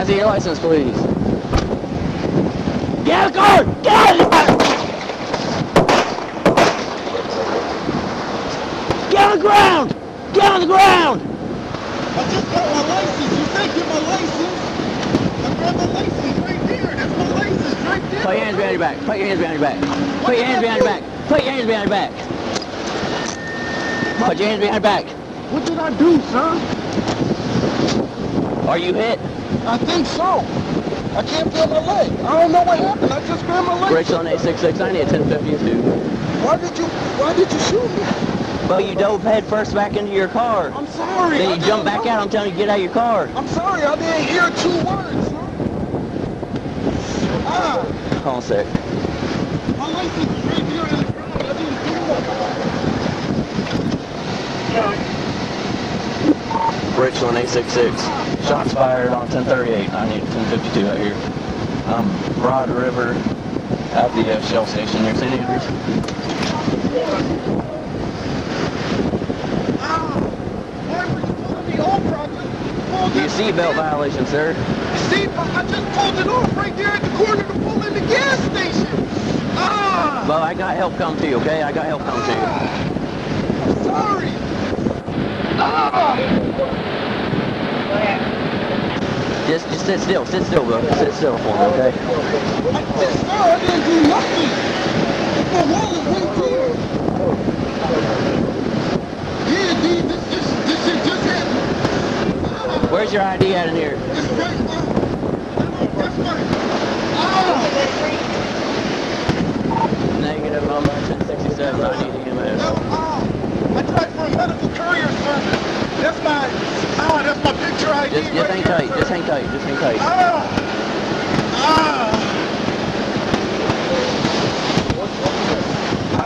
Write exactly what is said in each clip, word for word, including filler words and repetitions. Can I see your license, please? Get out of the car! Get out of the car! Get on the ground! Get on the ground! I just got my license. You said get my license. I grabbed my license right there. That's my license right there. Put your hands behind your back. Put your hands behind your back. Put your hands behind your back. Put your hands behind your back. Put your hands behind your back. What did I do, son? Are you hit? I think so. I can't feel my leg. I don't know what happened. I just grabbed my leg. Brakes on eight six six ninety at ten fifty-two. Why did you, why did you shoot me? Well, you dove head first back into your car. I'm sorry. Then you jumped back out. I'm telling you, get out of your car. I'm sorry. I didn't hear two words, son. Ah. Hold on a sec. My license is right here in the ground. I didn't do nothing. Brakes on eight six six. Shots fired on ten thirty-eight. I need ten fifty-two out here. Um, Rod River at the uh, Shell Station near Saint Andrews. Your seatbelt violation, sir. See, I just pulled it off right there at the corner to pull in the gas station. Ah! Well, I got help come to you, okay? I got help come to you. I'm sorry. Ah! Just, just sit still, sit still, bro. Sit still for me, okay? I just saw I didn't do nothing. The wall is right there. Yeah, dude, this, this, this shit just happened. Where's your I D at in here? It's right there. That's right. Ah! Negative, I'm at ten sixty-seven. I need to get my no, ah. I tried for a medical courier service. That's my, ah, that's my picture I D. Just, just right hang tight, just hang tight, just hang tight. Ah! Ah! Ah!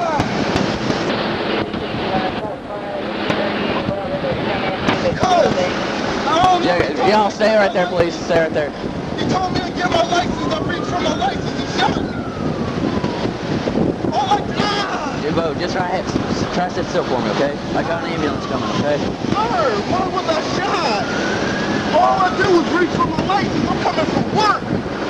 Oh! Yeah, y'all stay right there, please. Stay right there. You told me to get my license. I reached for my license and shot me. Oh my God! Jimbo, just try it. Try to sit still for me, okay? I got an ambulance coming, okay? Sir, why was I shot? All I did was reach for my license. I'm coming from work.